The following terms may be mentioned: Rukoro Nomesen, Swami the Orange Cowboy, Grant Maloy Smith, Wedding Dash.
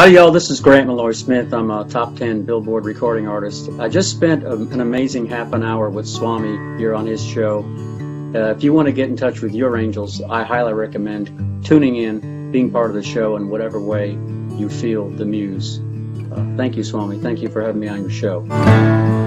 Hi y'all, this is Grant Maloy Smith. I'm a top 10 Billboard recording artist. I just spent an amazing half an hour with Swami here on his show. If you want to get in touch with your angels, I highly recommend tuning in, being part of the show in whatever way you feel the muse. Thank you, Swami. Thank you for having me on your show.